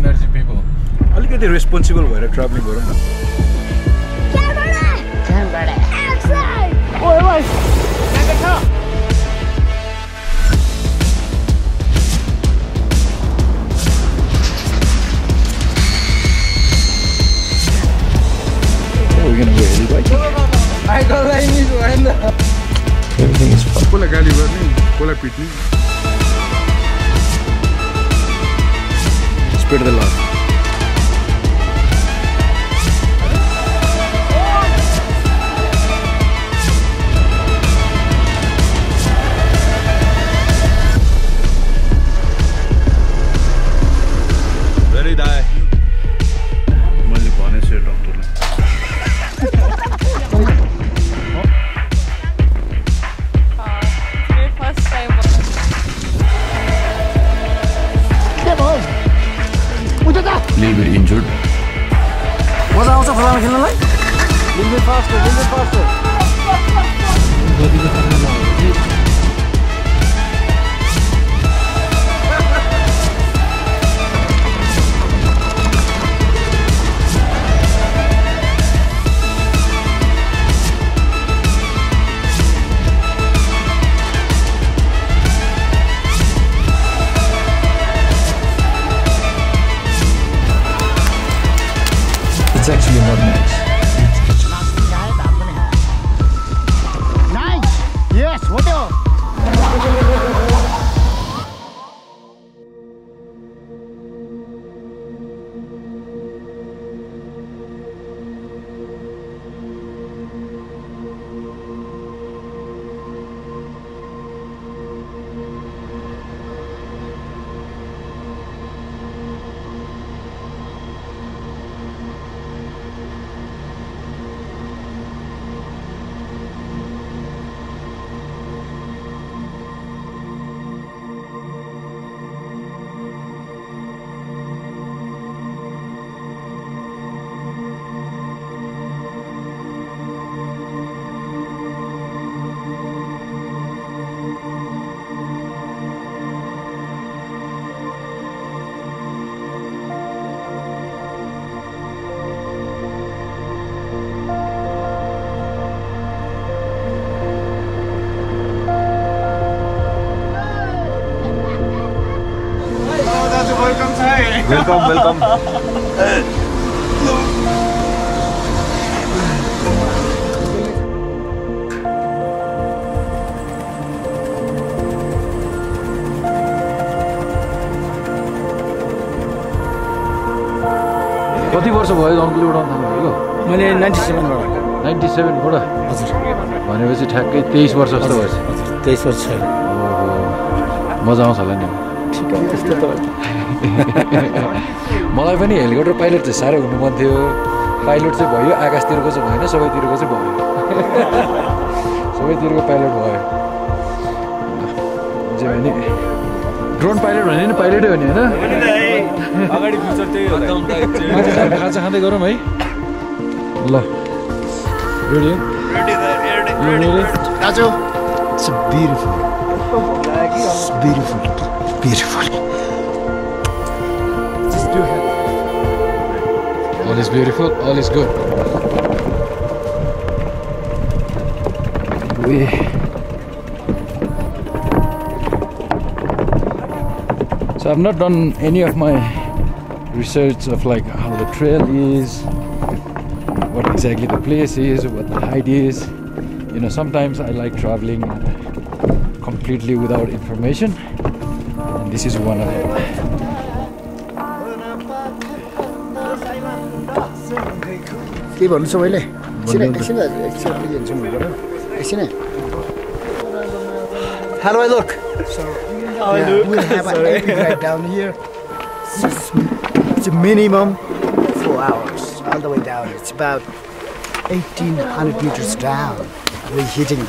energy people. अलिकति responsible भएर traveling गरौँ न. Camera, outside. Oi, oi. What are we gonna wear? Like I got like this one. Everything is fun. Kola gali varni, kola pitni. Spread the love. Little bit injured. What's that? What's up? What's like? Little bit faster. Little bit faster. It's actually not nice. Nice! Yes, whatever! Welcome, welcome. What years ago did you conclude on that? I was 97. 97, what? Yes. I was 23 years old. 23 years old. Oh, मजा आउँछ होला नि. मलाई पनि helicopter pilot चाहिँ साह्रै हुनु मन थियो पाइलट चाहिँ भयो आकाशतिरको चाहिँ भएन सबैतिरको चाहिँ भयो सबैतिरको पाइलट भयो जे भने ड्रोन पाइलट भने नि पाइलटै हो नि हैन अगाडि फ्युचर त्यही हो खाजा खाँदै गरौँ है ल रेडी रेडी द रेडी दाजु it's beautiful it's beautiful Beautiful. Just do it. All is beautiful, all is good. We So I've not done any of my research of like how the trail is, what exactly the place is, what the height is. You know, sometimes I like traveling completely without information. This is one of them. Hey, Bolu, so wait. How do I look? So, yeah, we have an epic ride down here. It's a minimum 4 hours all the way down. It's about 1,800 meters down. We're hitting.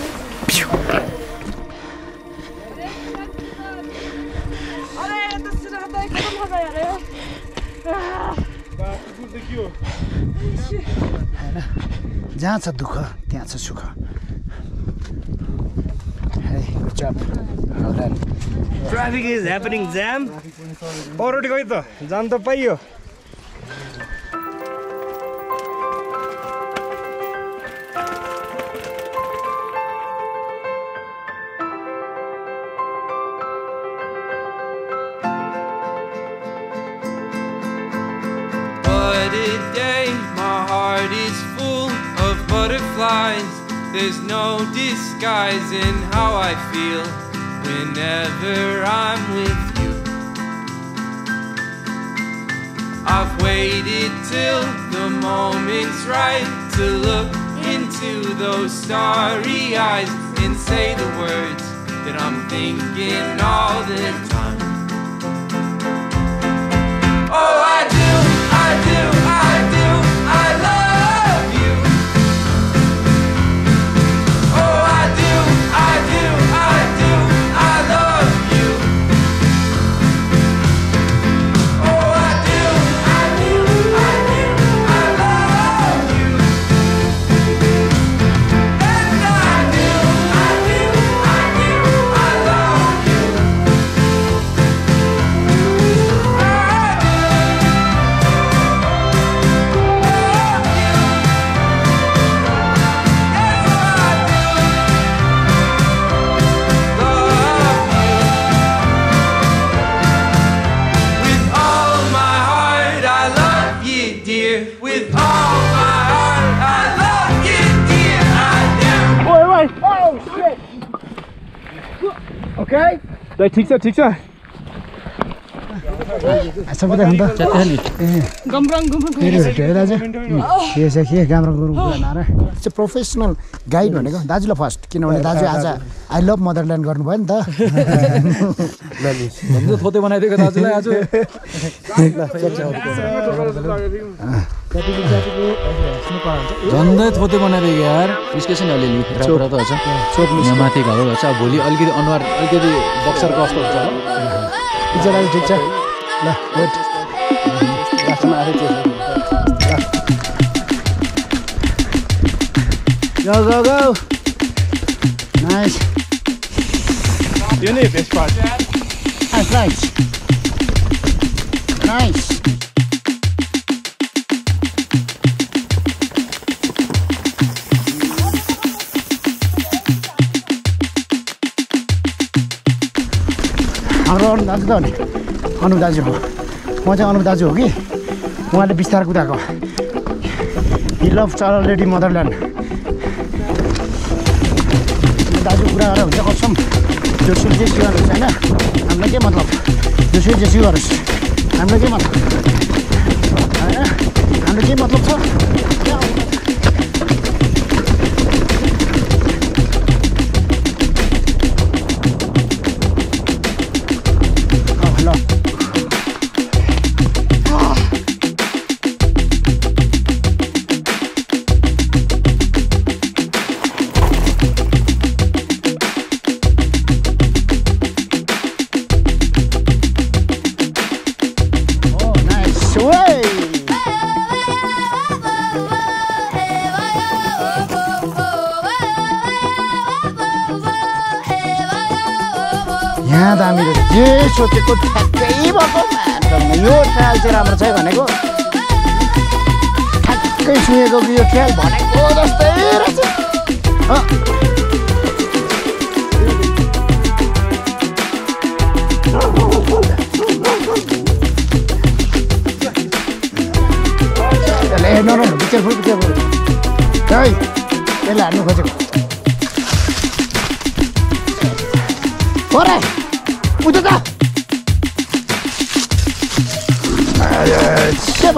जहाँ छ दुःख त्यहाँ छ सुख. Hey, good job. done. Traffic is happening jam. Already going to jam to payo. What a day, my heart is full of butterflies. There's no disguising how I feel whenever I'm with you. I've waited till the moment's right to look into those starry eyes and say the words that I'm thinking all the time. Oh, okay? They take that, take that. It's a professional guide. That's the first. I love motherland. Go, go, go! Nice. You need this part. That's nice. Nice. I'm done. I'm done. He loves already motherland. Yes, what a good factory, man. Your trials are our side, man. Go. Factory, you go. Your trial, man. Go, just there, just. Huh? No, no, be careful. Hey, tell her, no, go. All right. What is that? Come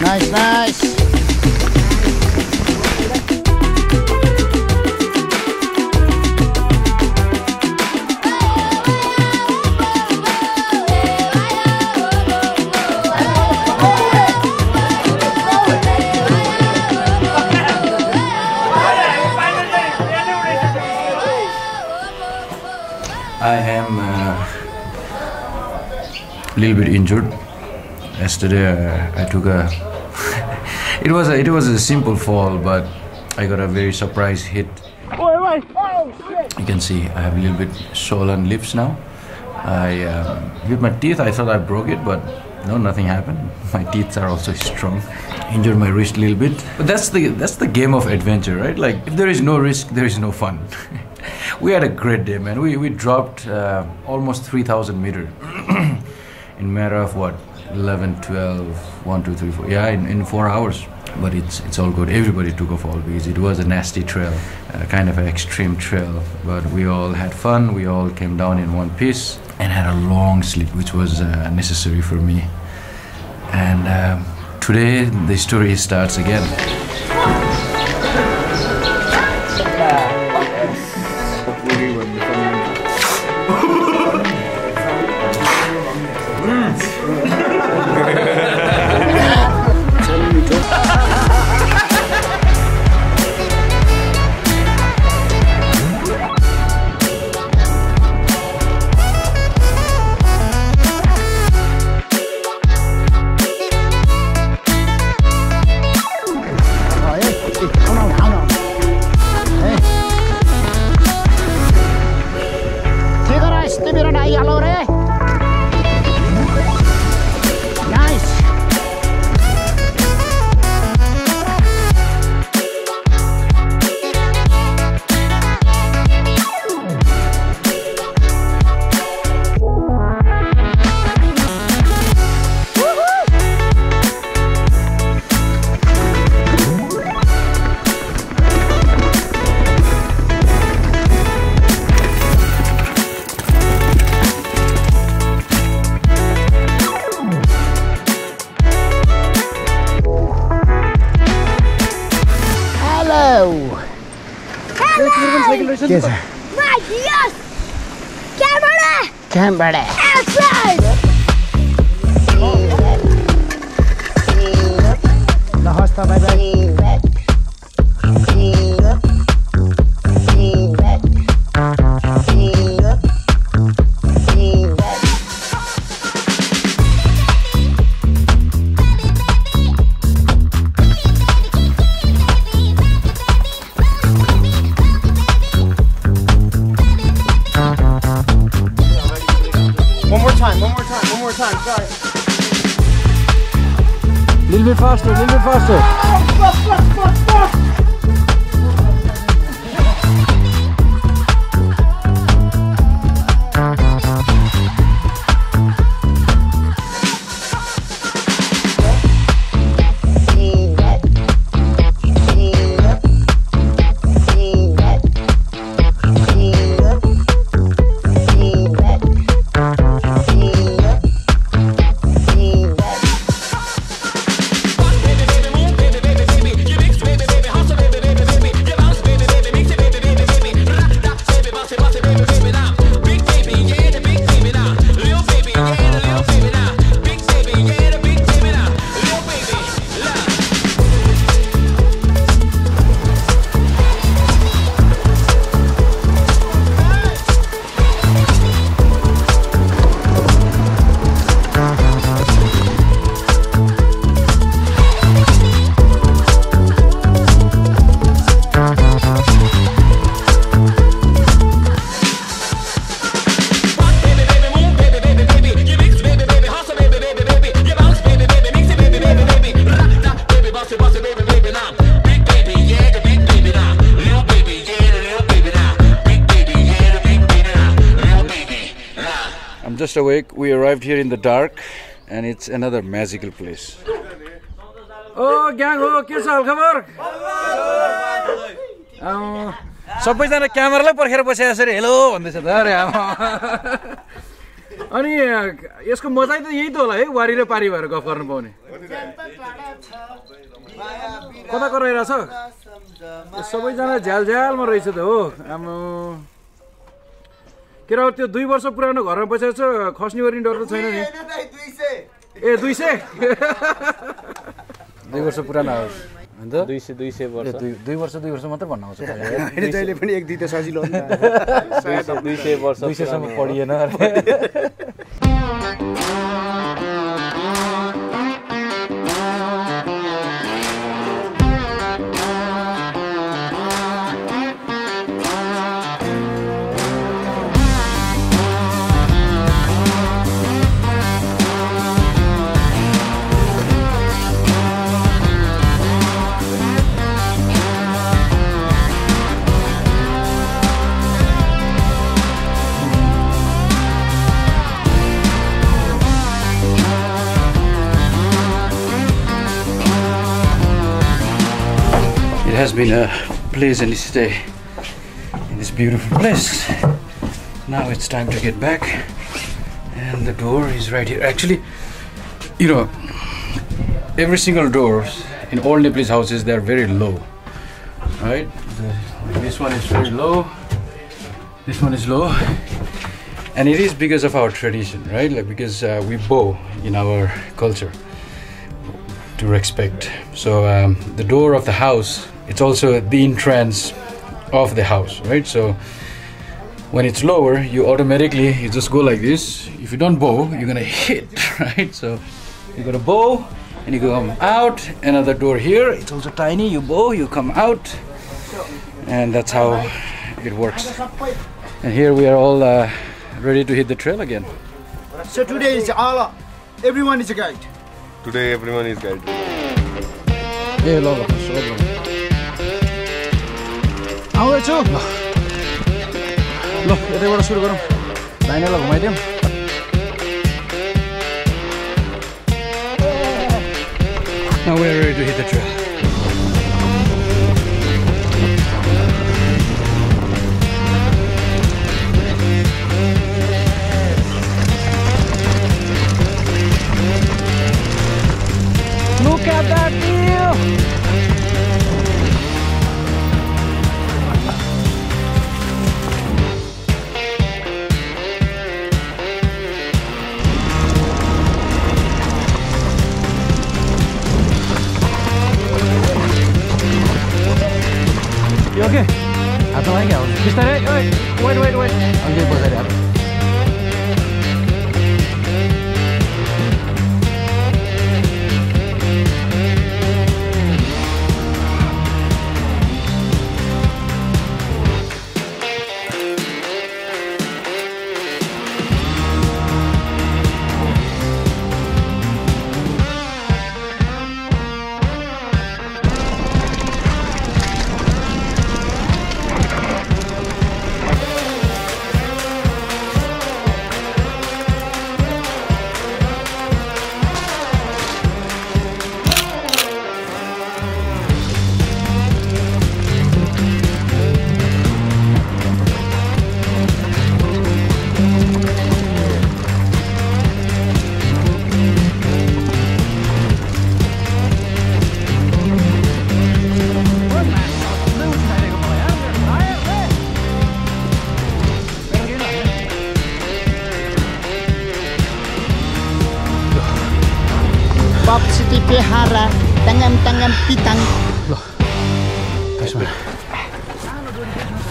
Nice, nice. I am a little bit injured. Yesterday I took a it was a simple fall, but I got a very surprise hit. You can see I have a little bit swollen lips now. I with my teeth I thought I broke it, but no, nothing happened. My teeth are also strong. Injured my wrist a little bit. But that's the game of adventure, right? Like, if there is no risk, there is no fun. We had a great day, man. We dropped almost 3,000 meters in matter of what? 11, 12, 1, 2, 3, 4. Yeah, in 4 hours. But it's all good. Everybody took a fall because it was a nasty trail, kind of an extreme trail. But we all had fun. We all came down in one piece and had a long sleep, which was necessary for me. And today the story starts again. Yes, sir. My Dios! Camera! Outside! La hosta, bye bye. One more time, sorry. Little bit faster. Oh, fuck. Just awake, we arrived here in the dark, and it's another magical place. Oh, gang, oh, kis hal khabar? Sabai jana camera la parkhera basya chha re. Hello, bhandai chha ta re. Ani yesko mazai ta yahi ta hola hai, wari ra pari bhayera gaf garnu paune. Kata garahera chha? Sabai jana jhal jhal ma rahecha ta ho. Amo केरा त्यो 2 वर्ष पुरानो घरमा बसेको छ, खस्ने वरिन डर त छैन नि। ए 200 2 वर्ष पुरानो house And the 200 2 years of Matavan. It has been a pleasant stay in this beautiful place. Now it's time to get back, and the door is right here. Actually, you know, every single door in all Nepalese houses, they're very low, right? This one is very low, this one is low, and it is because of our tradition, right? Like, because we bow in our culture to respect. So the door of the house, it's also the entrance of the house, right? So when it's lower, you automatically, you just go like this. If you don't bow, you're gonna hit, right? So you gotta bow and you come out. Another door here, it's also tiny. You bow, you come out, and that's how it works. And here we are all ready to hit the trail again. So today is all, everyone is a guide. Today everyone is guided. Hey, love us. How are you? Look, they were sure going to sign a lot of my now we're ready to hit the trail. Look at that view! You okay? I don't like it. Just wait. I'm going to put that up.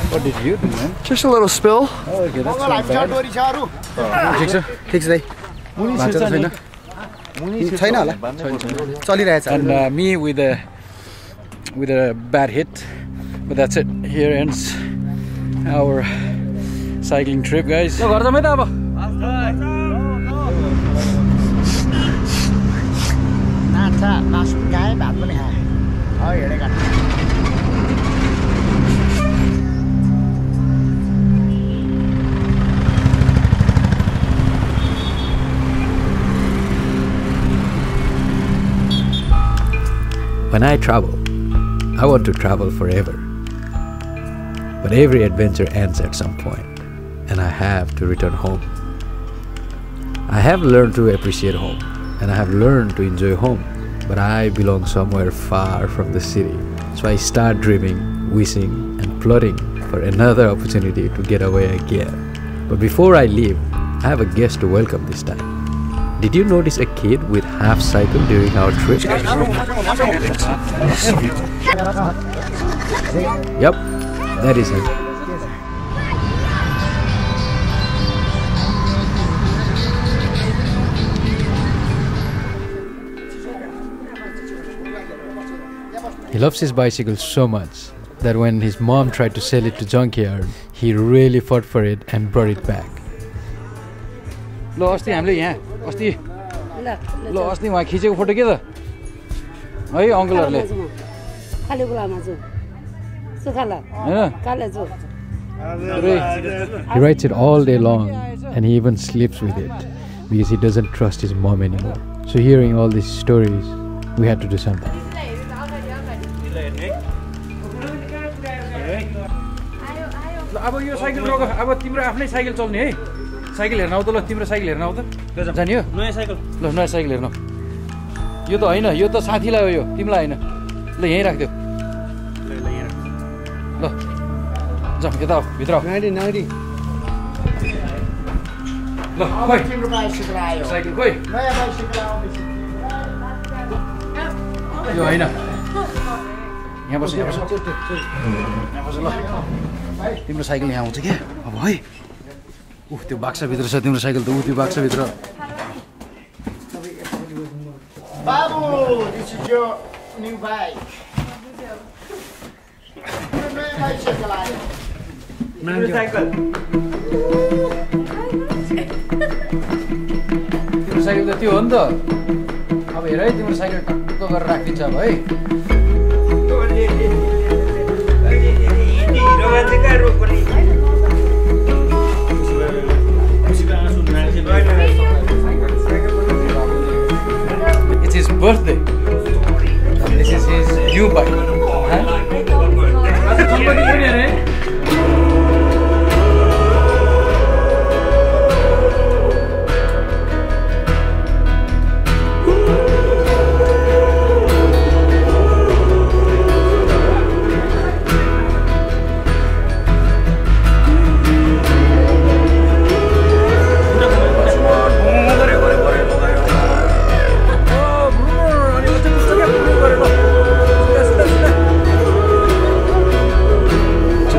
What did you do, man? Just a little spill. Oh, okay, that's not bad. And me with a bad hit, but that's it. Here ends our cycling trip, guys. When I travel, I want to travel forever. But every adventure ends at some point, and I have to return home. I have learned to appreciate home, and I have learned to enjoy home. But I belong somewhere far from the city, so I start dreaming, wishing, and plotting for another opportunity to get away again. But before I leave, I have a guest to welcome this time. Did you notice a kid with half cycle during our trip? Yep, that is him. He loves his bicycle so much that when his mom tried to sell it to junkyard, he really fought for it and brought it back. He rides it all day long and he even sleeps with it because he doesn't trust his mom anymore. So hearing all these stories, we had to do something. Timro cycle yaha huncha ke अब है उफ त्यो बाक्सा भित्र छ तिम्रो cycle त उ त्यो बाक्सा भित्र बाबु this is your new bike मेरो साइकल तिम्रो साइकल त त्यो हो नि त अब हेर है तिम्रो साइकल टक्क गरेर राखिन्छ अब है It's his birthday. This is his new bike.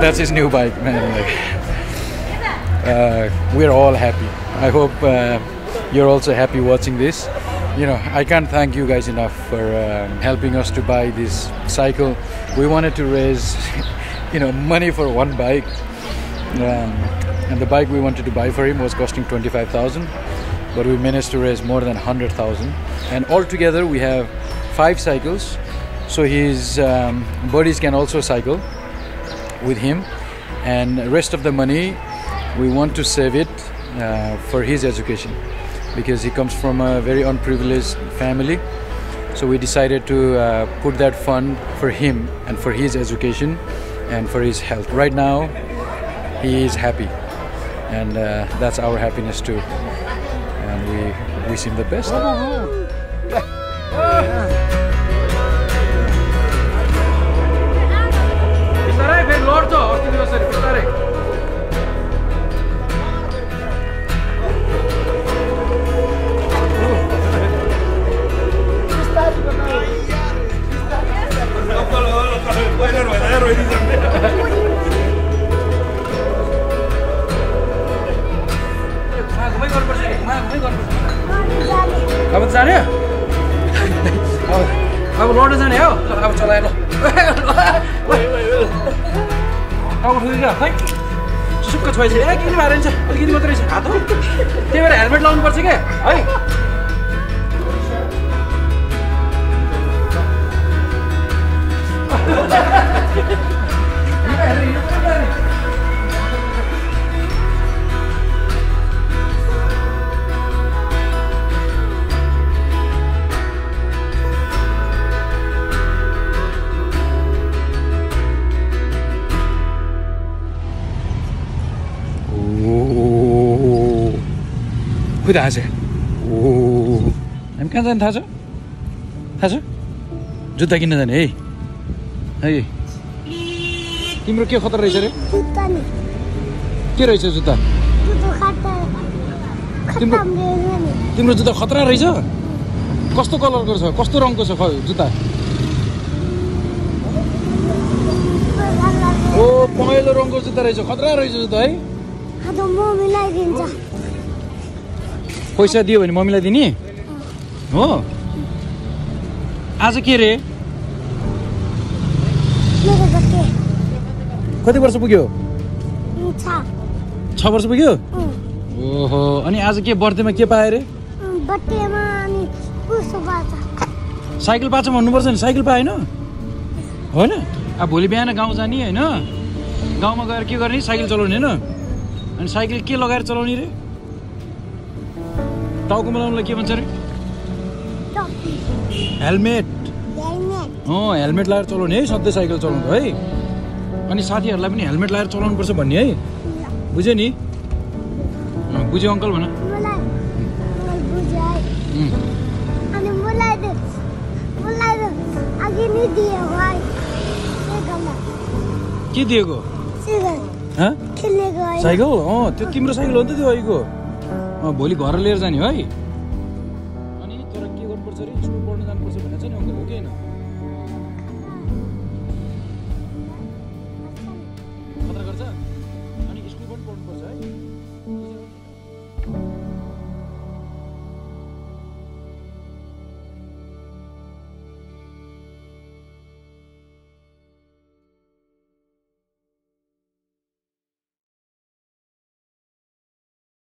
That's his new bike, man. We're all happy. I hope you're also happy watching this. You know, I can't thank you guys enough for helping us to buy this cycle. We wanted to raise, you know, money for one bike, and the bike we wanted to buy for him was costing 25,000, but we managed to raise more than 100,000. And altogether, we have 5 cycles, so his buddies can also cycle with him, and rest of the money we want to save it for his education, because he comes from a very unprivileged family. So we decided to put that fund for him and for his education and for his health. Right now he is happy, and that's our happiness too, and we wish him the best. I'm kind of Tazo. Tazo? Jutakin than eh? Hey, Timurki Hotter is it? Kira is it? तिम्रो जुत्ता खतरा रहेछ कस्तो कलरको छ कस्तो रङको छ जुत्ता ओ पहेँलो रङको जुत्ता रहेछ खतरा रहेछ जुत्ता है आदो मम्मीलाई दिन्छ पैसा दियो भने मम्मीलाई दिने हो आज के रे कति वर्ष पुग्यो 6 वर्ष पुग्यो ओहो अनि आज के बर्थडेमा के पाए रे बर्थडेमा अनि पुस्तक पाचा साइकल पाचा भन्नु पर्छ नि साइकल पाएन हैन आ भोलि बिहान गाउँ जानी हैन गाउँमा गएर के गर्ने साइकल चलाउने हैन अनि साइकल के लगाएर चलाउने रे टाउको मलाउनलाई के भन्छ रे टोपी हेलमेट हो हेलमेट लगाएर चलाउने है सधैँ साइकल चलाउँछ है अनि साथीहरुलाई पनि हेलमेट लगाएर चलाउनु पर्छ भन्ने है बुझ्यो नि बुझ्यो अंकल भन मलाई बुझाइ अनि मलाई दे अघि नि दिए भाइ के दिएको साइकल ह खेल्ने गयो साइकल हो त्यो तिम्रो साइकल हो नि त त्यो अघिको भोलि घर लिएर जाने है